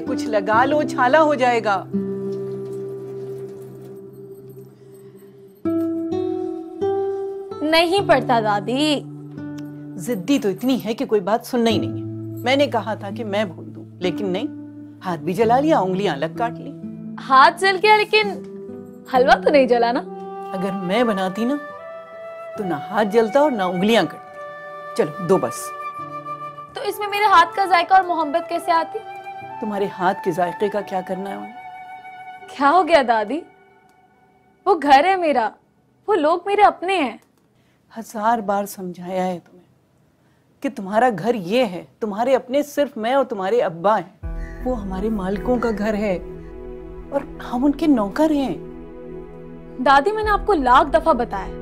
पे कुछ लगा लो, छाला हो जाएगा। नहीं पड़ता दादी। जिद्दी तो इतनी है कि कोई बात सुनना ही नहीं है। मैंने कहा था कि मैं भूल दूं, लेकिन नहीं, हाथ भी जला लिया, उंगलियां अलग काट ली। हाथ जल गया लेकिन हलवा तो नहीं जला ना। अगर मैं बनाती ना तो ना हाथ जलता और ना उंगलियां कटती। चलो दो बस। तो इसमें मेरे हाथ का जायका और मोहब्बत कैसे आती? तुम्हारे हाथ के जायके का क्या करना है? क्या हो गया दादी? वो घर है मेरा, वो लोग मेरे अपने हैं। हजार बार समझाया है तुम्हें कि तुम्हारा घर ये है, तुम्हारे अपने सिर्फ मैं और तुम्हारे अब्बा हैं। वो हमारे मालिकों का घर है और हम उनके नौकर हैं। दादी मैंने आपको लाख दफा बताया,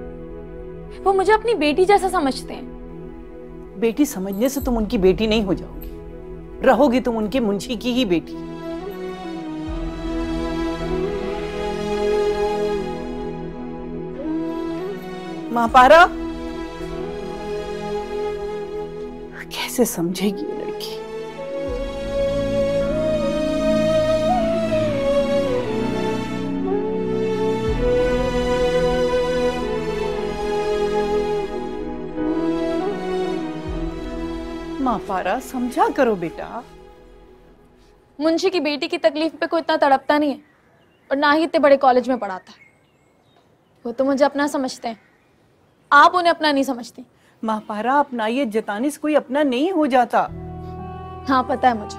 वो मुझे अपनी बेटी जैसा समझते हैं। बेटी समझने से तुम उनकी बेटी नहीं हो जाओगी, रहोगी तुम उनके मुंशी की ही बेटी। महापारा कैसे समझेगी लड़की? महापारा समझा करो बेटा। मुंशी की बेटी की तकलीफ पे कोई इतना तड़पता नहीं है और ना ही इतने बड़े कॉलेज में पढ़ाता है। वो तो मुझे अपना समझते हैं, आप उन्हें अपना नहीं समझती। महापारा अपना ये जताने से कोई अपना नहीं हो जाता। हाँ पता है मुझे,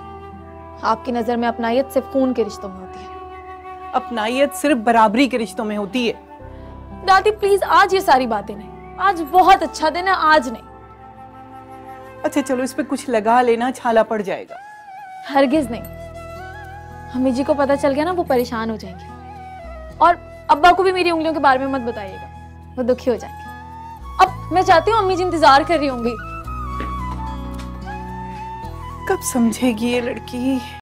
आपकी नजर में अपनायत सिर्फ खून के रिश्तों में होती है। अपनायत सिर्फ बराबरी के रिश्तों में होती है। दादी प्लीज आज ये सारी बातें नहीं, आज बहुत अच्छा दिन है, आज नहीं। अच्छा चलो इस पे कुछ लगा लेना, छाला पड़ जाएगा। हरगिज नहीं, हमी जी को पता चल गया ना वो परेशान हो जाएंगे। और अब्बा को भी मेरी उंगलियों के बारे में मत बताइएगा, वो दुखी हो जाएंगे। अब मैं चाहती हूँ अम्मी जी इंतजार कर रही होंगी। कब समझेगी ये लड़की?